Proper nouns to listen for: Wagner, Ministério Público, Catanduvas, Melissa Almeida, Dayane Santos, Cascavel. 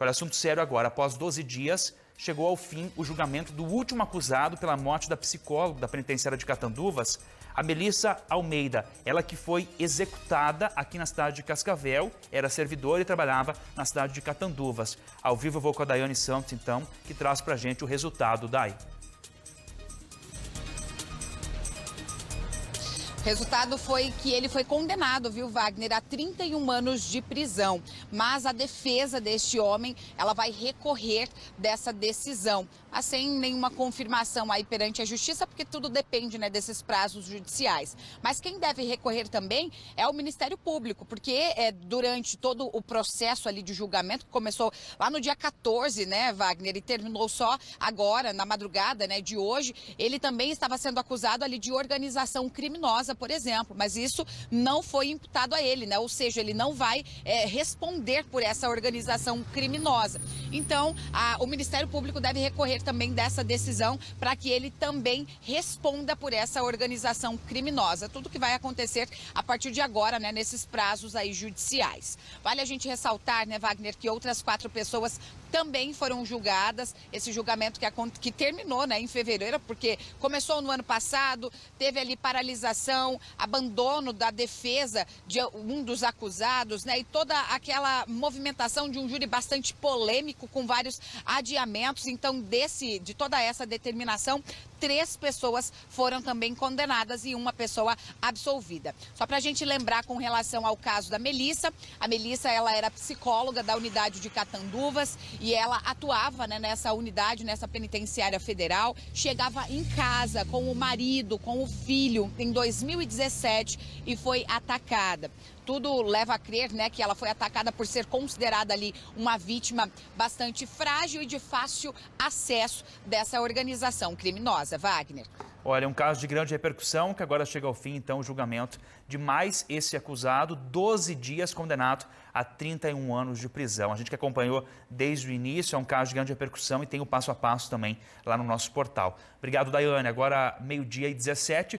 Olha, assunto sério agora. Após 12 dias, chegou ao fim o julgamento do último acusado pela morte da psicóloga da penitenciária de Catanduvas, a Melissa Almeida. Ela que foi executada aqui na cidade de Cascavel, era servidora e trabalhava na cidade de Catanduvas. Ao vivo eu vou com a Dayane Santos, então, que traz pra gente o resultado. Day. Resultado foi que ele foi condenado, viu, Wagner, a 31 anos de prisão. Mas a defesa deste homem, ela vai recorrer dessa decisão, mas sem nenhuma confirmação aí perante a justiça, porque tudo depende, né, desses prazos judiciais. Mas quem deve recorrer também é o Ministério Público, porque durante todo o processo ali de julgamento, que começou lá no dia 14, né, Wagner, e terminou só agora, na madrugada, né, de hoje, ele também estava sendo acusado ali de organização criminosa, por exemplo, mas isso não foi imputado a ele, né? Ou seja, ele não vai responder por essa organização criminosa. Então, o Ministério Público deve recorrer também dessa decisão para que ele também responda por essa organização criminosa. Tudo que vai acontecer a partir de agora, né? Nesses prazos aí judiciais. Vale a gente ressaltar, né, Wagner, que outras 4 pessoas também foram julgadas. Esse julgamento que terminou, né, em fevereiro, porque começou no ano passado, teve ali paralisação, abandono da defesa de um dos acusados, né? E toda aquela movimentação de um júri bastante polêmico, com vários adiamentos. Então, de toda essa determinação, 3 pessoas foram também condenadas e uma pessoa absolvida. Só para a gente lembrar com relação ao caso da Melissa, a Melissa, ela era psicóloga da unidade de Catanduvas e ela atuava, né, nessa unidade, nessa penitenciária federal. Chegava em casa com o marido, com o filho, em 2017, e foi atacada. Tudo leva a crer, né, que ela foi atacada por ser considerada ali uma vítima bastante frágil e de fácil acesso dessa organização criminosa, Wagner. Olha, um caso de grande repercussão que agora chega ao fim, então, o julgamento de mais esse acusado, 12 dias condenado a 31 anos de prisão. A gente que acompanhou desde o início, é um caso de grande repercussão e tem o passo a passo também lá no nosso portal. Obrigado, Dayane. Agora 12h17.